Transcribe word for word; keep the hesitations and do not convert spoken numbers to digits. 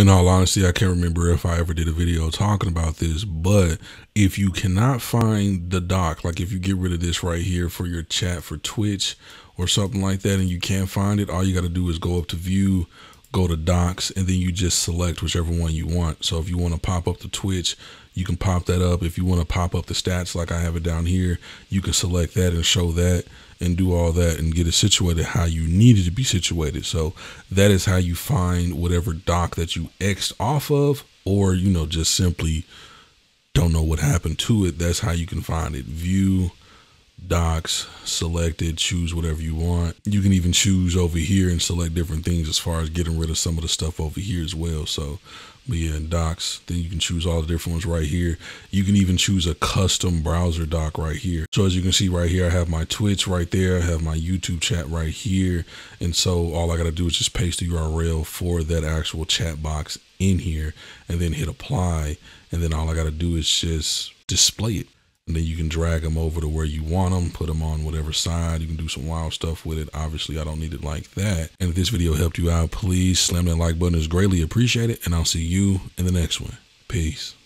In all honesty, I can't remember if I ever did a video talking about this, but if you cannot find the doc, like if you get rid of this right here for your chat for Twitch or something like that, and you can't find it, all you got to do is go up to view, go to docs, and then you just select whichever one you want. So if you want to pop up the Twitch, you can pop that up. If you want to pop up the stats, like I have it down here, you can select that and show that and do all that and get it situated how you need it to be situated. So that is how you find whatever doc that you X'd off of, or, you know, just simply don't know what happened to it. That's how you can find it. View, docs, selected, choose whatever you want. You can even choose over here and select different things as far as getting rid of some of the stuff over here as well. So, but yeah, docs, then you can choose all the different ones right here. You can even choose a custom browser doc right here. So as you can see right here, I have my Twitch right there. I have my YouTube chat right here. And so all I got to do is just paste the U R L for that actual chat box in here and then hit apply. And then all I got to do is just display it. And then you can drag them over to where you want them, put them on whatever side. You can do some wild stuff with it. Obviously, I don't need it like that. And if this video helped you out, please slam that like button. It's greatly appreciated. And I'll see you in the next one. Peace.